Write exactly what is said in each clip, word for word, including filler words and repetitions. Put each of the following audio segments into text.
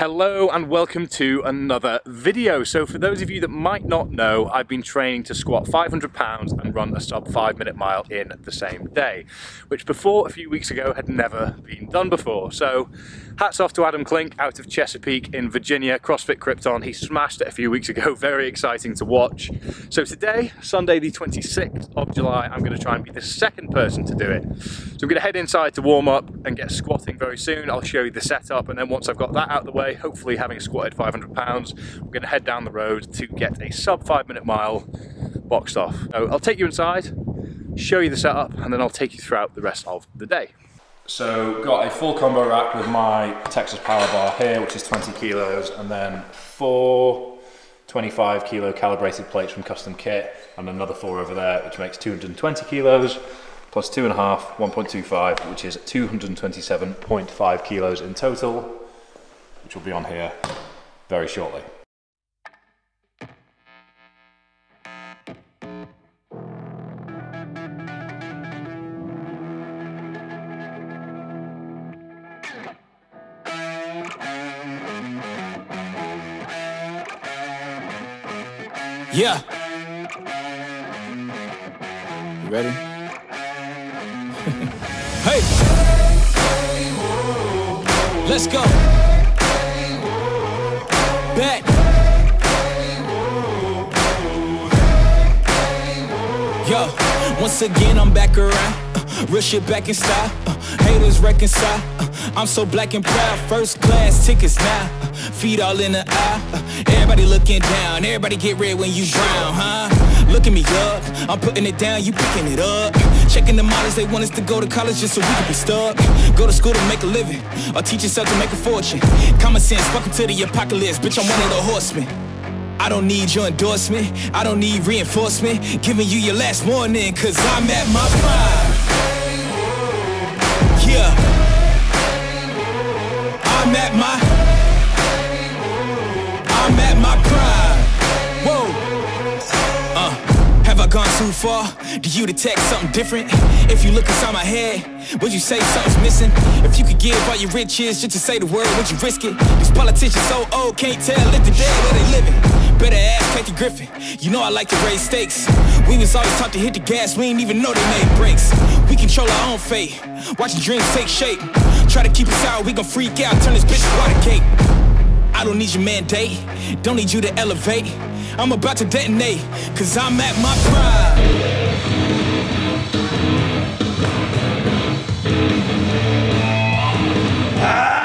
Hello and welcome to another video. So for those of you that might not know, I've been training to squat five hundred pounds and run a sub five minute mile in the same day, which before a few weeks ago had never been done before. So hats off to Adam Klink out of Chesapeake in Virginia, CrossFit Krypton. He smashed it a few weeks ago, very exciting to watch. So today, Sunday the twenty-sixth of July, I'm gonna try and be the second person to do it. So I'm gonna head inside to warm up and get squatting very soon. I'll show you the setup, and then once I've got that out of the way, hopefully having squatted five hundred pounds, we're going to head down the road to get a sub five minute mile boxed off. So I'll take you inside, show you the setup, and then I'll take you throughout the rest of the day. So got a full combo rack with my Texas power bar here, which is twenty kilos, and then four twenty-five kilo calibrated plates from custom kit, and another four over there, which makes two hundred twenty kilos, plus two and a half, one point two five, which is two hundred twenty-seven point five kilos in total, which will be on here very shortly. Yeah. You ready? Hey. Let's go. Bet. Yo, once again I'm back around, uh, real shit back in style, uh, haters reconcile, uh, I'm so black and proud, first class tickets now, uh, feet all in the eye, uh, everybody looking down, everybody get red when you drown, huh? Look at me up, I'm putting it down, you picking it up. Checking the models, they want us to go to college just so we can be stuck. Go to school to make a living, or teach yourself to make a fortune. Common sense, welcome to the apocalypse, bitch, I'm one of the horsemen. I don't need your endorsement, I don't need reinforcement. Giving you your last warning, cause I'm at my prime. Yeah. I'm at my, I'm at my prime. Whoa. Uh. Have I gone too far? Do you detect something different? If you look inside my head, would you say something's missing? If you could give all your riches just to say the word, would you risk it? These politicians so old, can't tell if they're dead or they living. Better ask Kathy Griffin, you know I like to raise stakes. We was always taught to hit the gas, we ain't even know they made breaks. We control our own fate, watching dreams take shape. Try to keep us out, we gon' freak out, turn this bitch to water cake. I don't need your mandate, don't need you to elevate. I'm about to detonate, cause I'm at my prime. Ah!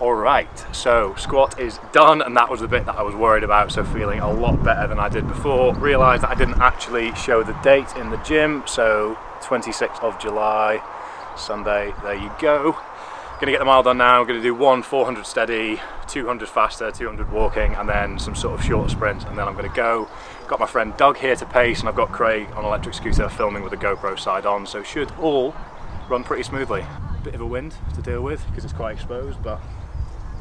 All right, so squat is done, and that was the bit that I was worried about, so feeling a lot better than I did before. Realised that I didn't actually show the date in the gym, so twenty-sixth of July, Sunday, there you go. Gonna get the mile done now. I'm gonna do one four hundred steady, two hundred faster, two hundred walking, and then some sort of short sprints, and then I'm gonna go. Got my friend Doug here to pace, and I've got Craig on electric scooter filming with a GoPro side on, so should all run pretty smoothly. Bit of a wind to deal with because it's quite exposed, but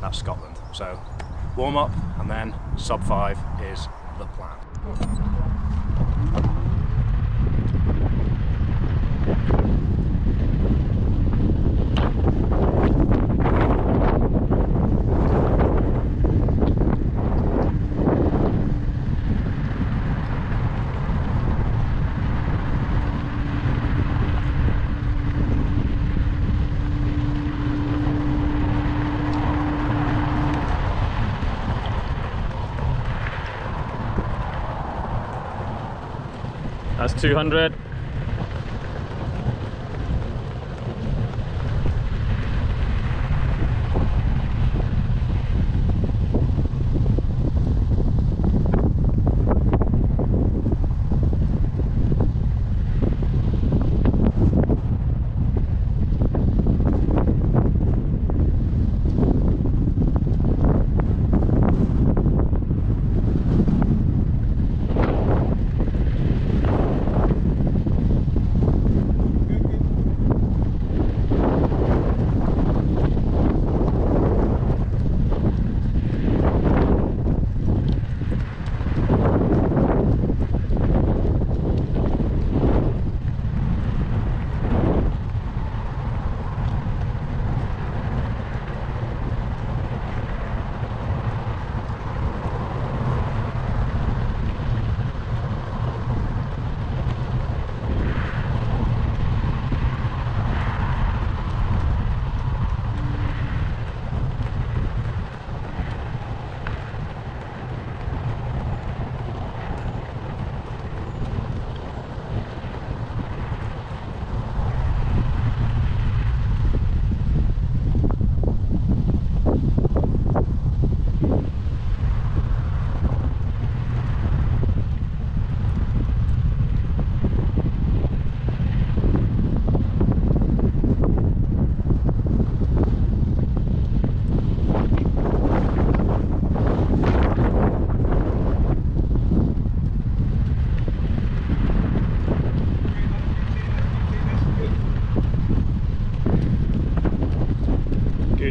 that's Scotland. So warm up and then sub five is the plan. That's two hundred.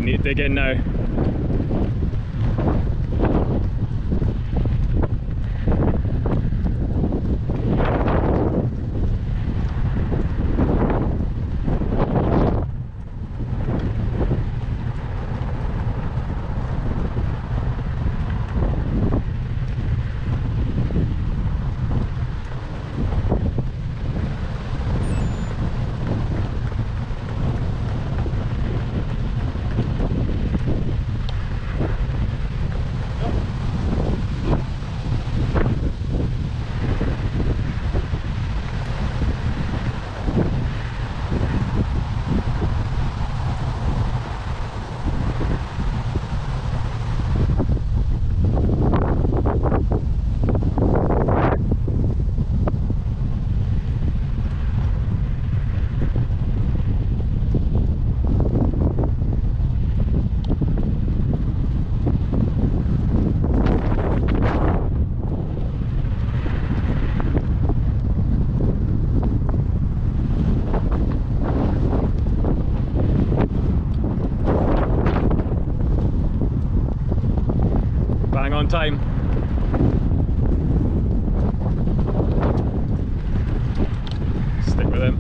we need to dig in now. Time. Stick with him.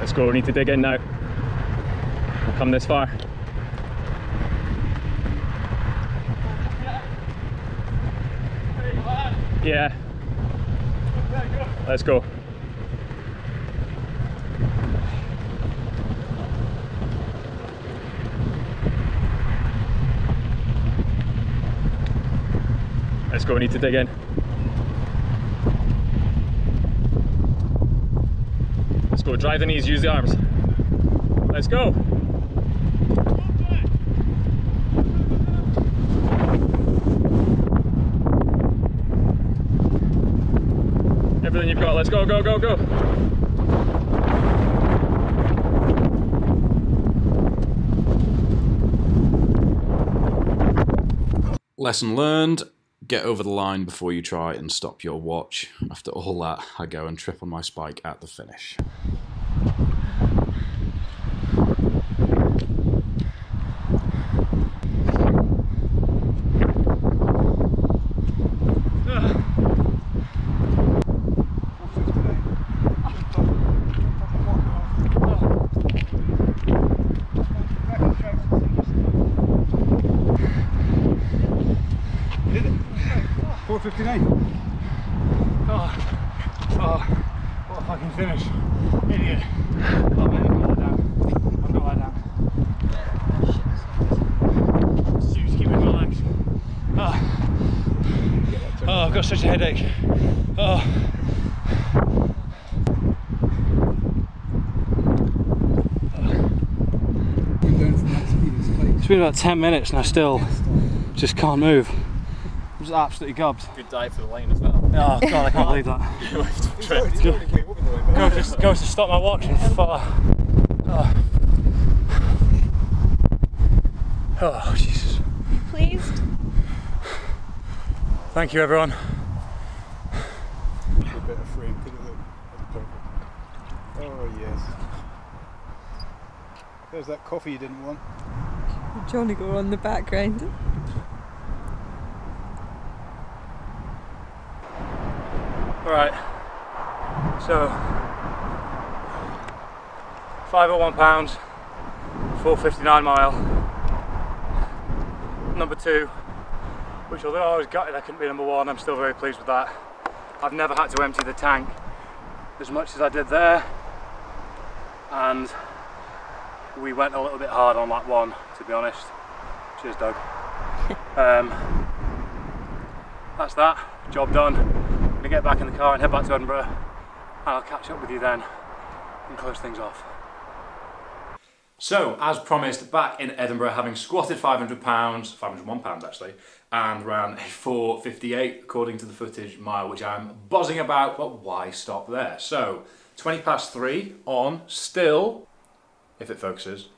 Let's go, we need to dig in now. We've come this far. Yeah. Let's go. Let's go, we need to dig in. Let's go, drive the knees, use the arms. Let's go. Everything you've got, let's go, go, go, go. Lesson learned, get over the line before you try and stop your watch. After all that, I go and trip on my spike at the finish. four fifty-nine. Oh, oh, what a fucking finish. Idiot. Oh man, I've got that down. I've got that down. Let's just keep it relaxed. Oh. Oh, I've got such a headache. Oh. It's been about ten minutes and I still just can't move. Absolutely gubbed. Good dive for the line as well. Oh god, I can't believe that. Go just go to stop my watch and fuck. Oh. Oh Jesus. Are you pleased? Thank you everyone. A bit of frame, couldn't it? That's perfect. Oh yes. There's that coffee you didn't want. Johnny go on the background. Alright, so five oh one pounds, four fifty-nine mile, number two, which although I was gutted I couldn't be number one, I'm still very pleased with that. I've never had to empty the tank as much as I did there, and we went a little bit hard on lap one, to be honest. Cheers Doug. um, that's that, job done. I'm going to get back in the car and head back to Edinburgh and I'll catch up with you then and close things off. So, as promised, back in Edinburgh, having squatted five hundred pounds, five hundred and one pounds actually, and ran a four fifty-eight according to the footage mile, which I'm buzzing about, but why stop there? So, twenty past three on still if it focuses.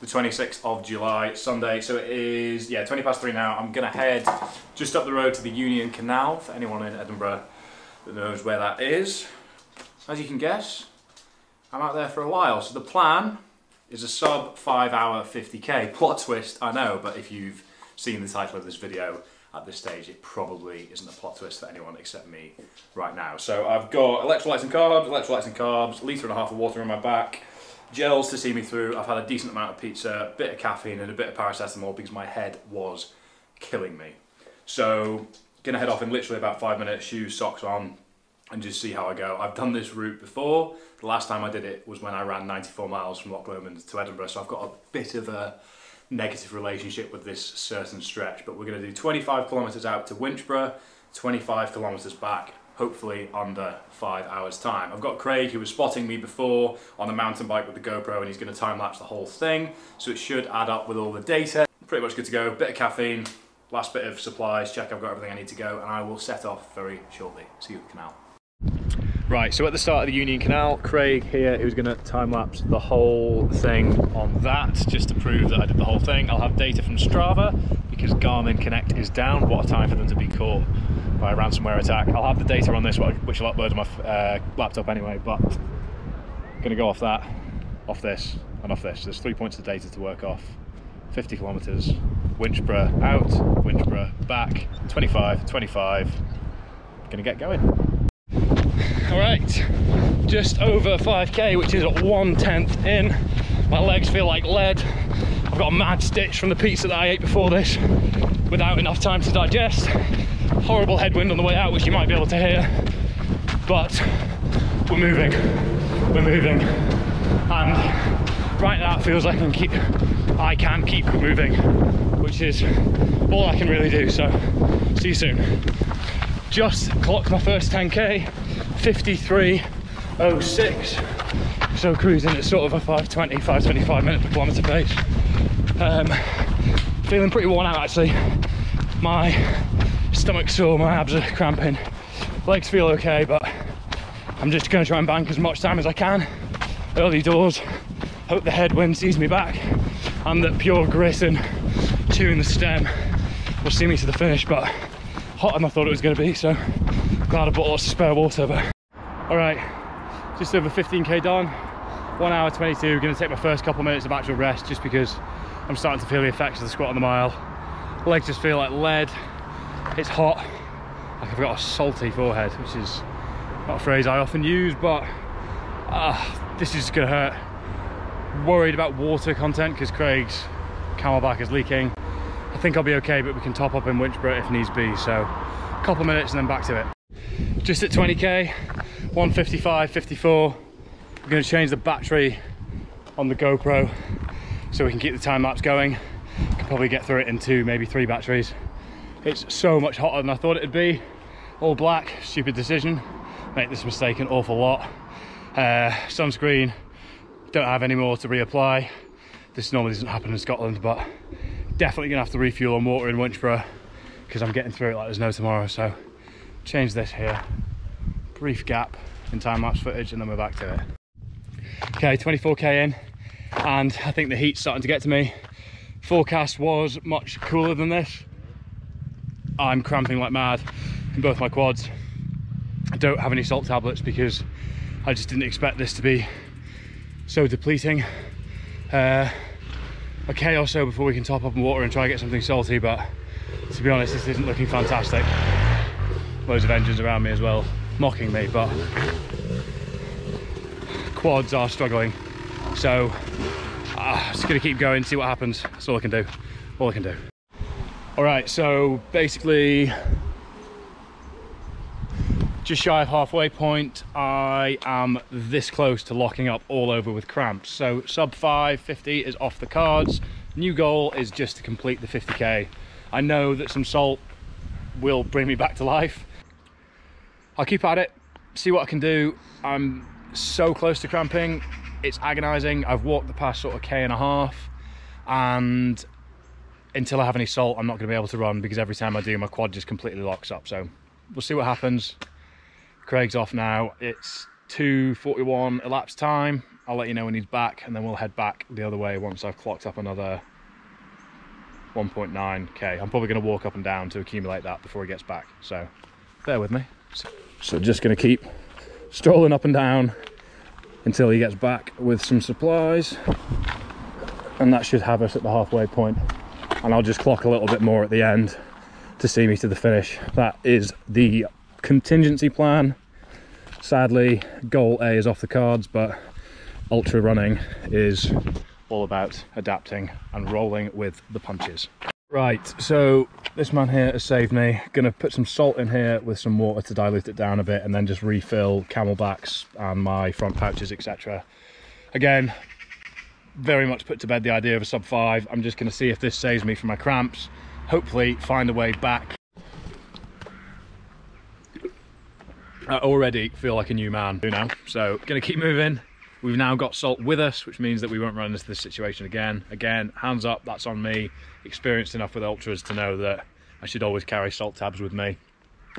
The twenty-sixth of July, Sunday, so it is, yeah, twenty past three now. I'm gonna head just up the road to the Union Canal, for anyone in Edinburgh that knows where that is. As you can guess, I'm out there for a while, so the plan is a sub five hour fifty K. Plot twist, I know, but if you've seen the title of this video at this stage, it probably isn't a plot twist for anyone except me right now. So I've got electrolytes and carbs, electrolytes and carbs, litre and a half of water in my back, gels to see me through. I've had a decent amount of pizza, a bit of caffeine and a bit of paracetamol because my head was killing me. So gonna head off in literally about five minutes, shoes, socks on, and just see how I go. I've done this route before. The last time I did it was when I ran ninety-four miles from Loch Lomond to Edinburgh, so I've got a bit of a negative relationship with this certain stretch, but we're gonna do twenty-five kilometers out to Winchburgh, twenty-five kilometers back, hopefully under five hours time. I've got Craig, who was spotting me before on a mountain bike with the GoPro, and he's gonna time lapse the whole thing, so it should add up with all the data. Pretty much good to go, bit of caffeine, last bit of supplies, check I've got everything I need to go, and I will set off very shortly. See you at the canal. Right, so at the start of the Union Canal, Craig here, who's going to time-lapse the whole thing on that, just to prove that I did the whole thing. I'll have data from Strava, because Garmin Connect is down. What a time for them to be caught by a ransomware attack. I'll have the data on this, which I'll upload on my uh, laptop anyway, but I'm going to go off that, off this, and off this. There's three points of data to work off. fifty kilometres, Winchburgh out, Winchburgh back, twenty-five, twenty-five, going to get going. All right, just over five K, which is one tenth in. My legs feel like lead. I've got a mad stitch from the pizza that I ate before this without enough time to digest. Horrible headwind on the way out, which you might be able to hear. But we're moving, we're moving. And right now it feels like I can keep, I can keep moving, which is all I can really do. So see you soon. Just clocked my first ten K. fifty-three oh six, so cruising at sort of a five twenty, five twenty-five minute per kilometre pace. Um, feeling pretty worn out actually. My stomach's sore, my abs are cramping, legs feel okay, but I'm just going to try and bank as much time as I can. Early doors, hope the headwind sees me back, and that pure grit and chewing the stem will see me to the finish, but hotter than I thought it was going to be, so glad I bought lots of spare water. But all right, just over fifteen K done, one hour twenty-two. Gonna take my first couple of minutes of actual rest, just because I'm starting to feel the effects of the squat on the mile. Legs just feel like lead. It's hot. Like I've got a salty forehead, which is not a phrase I often use, but uh, this is gonna hurt. Worried about water content because Craig's Camelback is leaking. I think I'll be okay, but we can top up in Winchburgh if needs be. So a couple of minutes and then back to it. Just at twenty K, one fifty-five, fifty-four. We're going to change the battery on the GoPro so we can keep the time lapse going. Could probably get through it in two, maybe three batteries. It's so much hotter than I thought it'd be. All black, stupid decision. Make this mistake an awful lot. Uh, sunscreen, don't have any more to reapply. This normally doesn't happen in Scotland, but definitely going to have to refuel on water in Winchburgh because I'm getting through it like there's no tomorrow. So change this here, brief gap in time-lapse footage, and then we're back to it. Okay, twenty-four K in, and I think the heat's starting to get to me. Forecast was much cooler than this. I'm cramping like mad in both my quads. I don't have any salt tablets because I just didn't expect this to be so depleting. Uh, a K or so before we can top up in water and try and get something salty, but to be honest, this isn't looking fantastic. Loads of engines around me as well, mocking me, but quads are struggling. So uh, just gonna keep going, see what happens. That's all I can do, all I can do. All right, so basically just shy of halfway point, I am this close to locking up all over with cramps. So sub five fifty is off the cards. New goal is just to complete the fifty K. I know that some salt will bring me back to life. I'll keep at it, see what I can do. I'm so close to cramping, it's agonizing. I've walked the past sort of K and a half, and until I have any salt, I'm not gonna be able to run because every time I do, my quad just completely locks up. So we'll see what happens. Craig's off now. It's two forty-one elapsed time. I'll let you know when he's back, and then we'll head back the other way once I've clocked up another one point nine K. I'm probably going to walk up and down to accumulate that before he gets back, so bear with me. So, so just going to keep strolling up and down until he gets back with some supplies, and that should have us at the halfway point, and I'll just clock a little bit more at the end to see me to the finish. That is the contingency plan. Sadly, goal A is off the cards, but ultra running is all about adapting and rolling with the punches. Right, so this man here has saved me. Gonna put some salt in here with some water to dilute it down a bit, and then just refill Camelbacks and my front pouches, et cetera. Again, very much put to bed the idea of a sub five. I'm just gonna see if this saves me from my cramps. Hopefully find a way back. I already feel like a new man now, so gonna keep moving. We've now got salt with us, which means that we won't run into this situation again. Again, hands up, that's on me. Experienced enough with ultras to know that I should always carry salt tabs with me,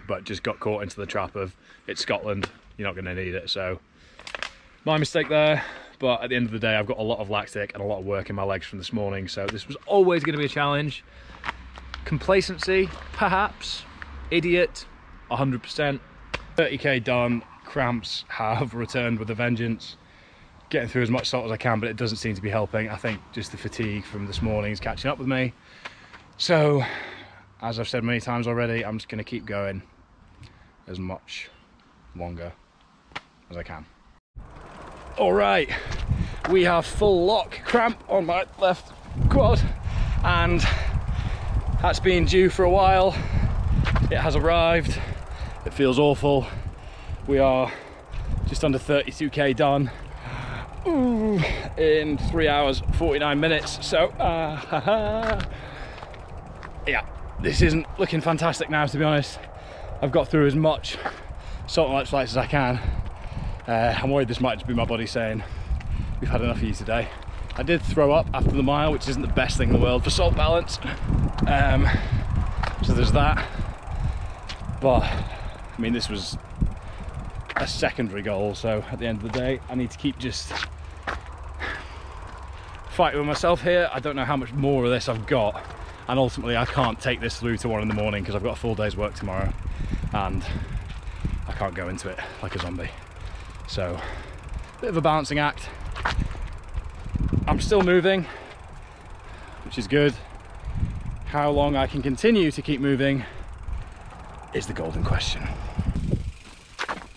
but just got caught into the trap of, it's Scotland, you're not gonna need it. So my mistake there, but at the end of the day, I've got a lot of lactic and a lot of work in my legs from this morning, so this was always gonna be a challenge. Complacency, perhaps. Idiot, one hundred percent. thirty K done, cramps have returned with a vengeance. Getting through as much salt as I can, but it doesn't seem to be helping. I think just the fatigue from this morning is catching up with me. So, as I've said many times already, I'm just going to keep going as much longer as I can. All right, we have full lock cramp on my left quad, and that's been due for a while. It has arrived. It feels awful. We are just under thirty-two K done. Ooh, in three hours forty-nine minutes, so uh, ha, ha. Yeah, this isn't looking fantastic now, to be honest. I've got through as much salt and electrolytes as I can. uh, I'm worried this might just be my body saying we've had enough of you today. I did throw up after the mile, which isn't the best thing in the world for salt balance, um, so there's that. But I mean, this was a secondary goal, so at the end of the day I need to keep just fighting with myself here. I don't know how much more of this I've got, and ultimately I can't take this through to one in the morning because I've got a full day's work tomorrow and I can't go into it like a zombie. So a bit of a balancing act. I'm still moving, which is good. How long I can continue to keep moving is the golden question.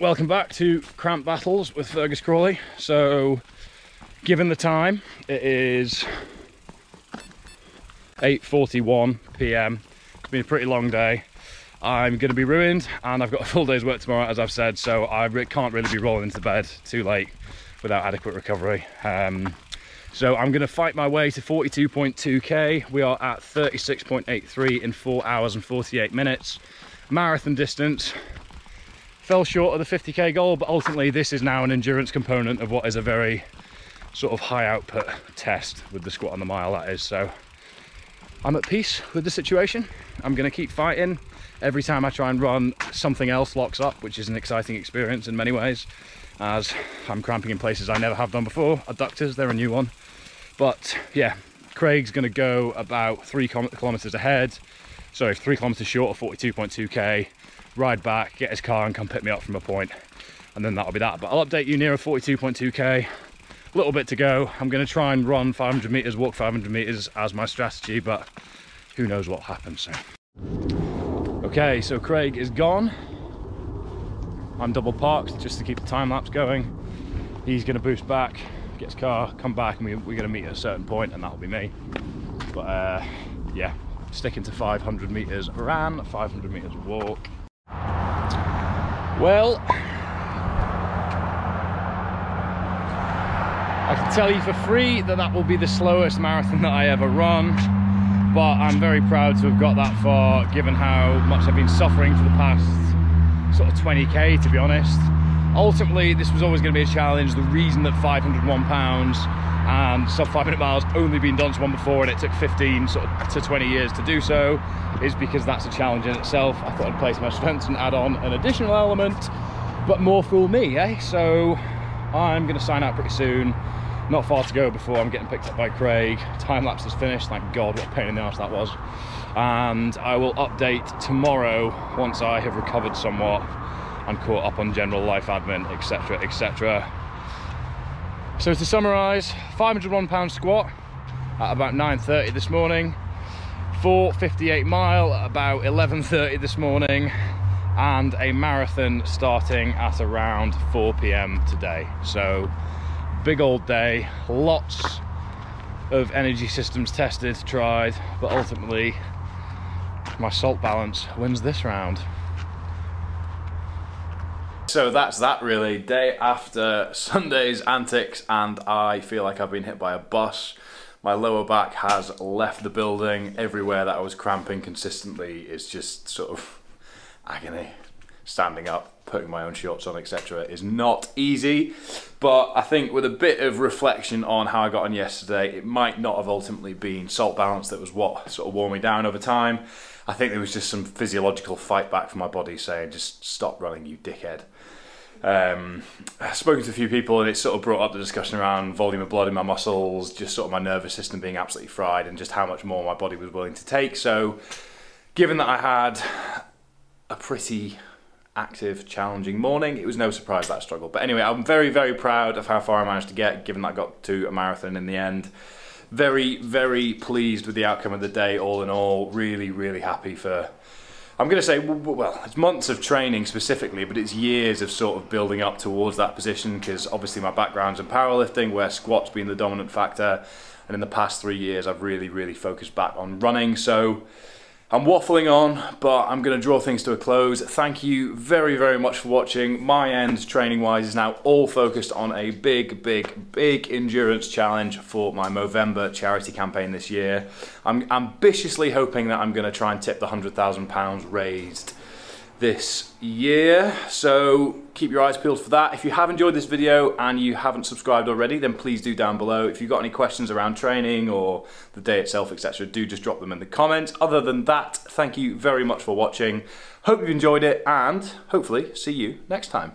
Welcome back to Cramp Battles with Fergus Crawley. So given the time, it is eight forty-one P M It's been a pretty long day. I'm going to be ruined, and I've got a full day's work tomorrow, as I've said, so I can't really be rolling into bed too late without adequate recovery. Um, so I'm going to fight my way to forty-two point two K. We are at thirty-six point eight three in four hours and forty-eight minutes. Marathon distance. Fell short of the fifty K goal, but ultimately this is now an endurance component of what is a very sort of high output test with the squat on the mile, that is. So I'm at peace with the situation. I'm going to keep fighting. Every time I try and run, something else locks up, which is an exciting experience in many ways, as I'm cramping in places I never have done before. Adductors, they're a new one. But yeah, Craig's going to go about three kilometers ahead. So if three kilometers short of forty-two point two K, ride back, get his car and come pick me up from a point, and then that'll be that. But I'll update you nearer forty-two point two K. A little bit to go. I'm going to try and run five hundred meters, walk five hundred meters as my strategy, but who knows what happens. So okay, so Craig is gone. I'm double parked just to keep the time lapse going. He's going to boost back, get his car, come back, and we, we're going to meet at a certain point, and that'll be me. But uh yeah, sticking to five hundred meters ran, five hundred meters walk. Well, I can tell you for free that that will be the slowest marathon that I ever run, but I'm very proud to have got that far, given how much I've been suffering for the past sort of twenty K, to be honest. Ultimately, this was always going to be a challenge. The reason that five hundred one pounds and sub five minute miles only been done to one before, and it took fifteen sort of to twenty years to do so, is because that's a challenge in itself. I thought I'd place my strengths and add on an additional element, but more fool me, eh? So I'm gonna sign out pretty soon. Not far to go before I'm getting picked up by Craig. Time lapse is finished, thank God, what a pain in the arse that was. And I will update tomorrow once I have recovered somewhat and caught up on general life admin, et cetera, et cetera. So to summarise, five hundred one pound squat at about nine thirty this morning, four fifty-eight mile at about eleven thirty this morning, and a marathon starting at around four p m today. So big old day, lots of energy systems tested, tried, but ultimately my salt balance wins this round. So that's that really, day after Sunday's antics, and I feel like I've been hit by a bus. My lower back has left the building. Everywhere that I was cramping consistently is just sort of agony. Standing up, putting my own shorts on, et cetera is not easy, but I think with a bit of reflection on how I got on yesterday, it might not have ultimately been salt balance that was what sort of wore me down over time. I think there was just some physiological fight back from my body saying, just stop running, you dickhead. Um, I've spoken to a few people and it sort of brought up the discussion around volume of blood in my muscles, just sort of my nervous system being absolutely fried and just how much more my body was willing to take. So given that I had a pretty active, challenging morning, it was no surprise that struggle. But anyway, I'm very, very proud of how far I managed to get, given that I got to a marathon in the end. Very, very pleased with the outcome of the day, all in all. Really, really happy for, I'm gonna say, well, it's months of training specifically, but it's years of sort of building up towards that position, because obviously my background's in powerlifting, where squats being the dominant factor. And in the past three years, I've really, really focused back on running. So I'm waffling on, but I'm gonna draw things to a close. Thank you very, very much for watching. My end, training-wise, is now all focused on a big, big, big endurance challenge for my Movember charity campaign this year. I'm ambitiously hoping that I'm gonna try and tip the one hundred thousand pounds raised this year. So keep your eyes peeled for that. If you have enjoyed this video and you haven't subscribed already, then please do down below. If you've got any questions around training or the day itself, et cetera, do just drop them in the comments. Other than that, thank you very much for watching. Hope you've enjoyed it, and hopefully see you next time.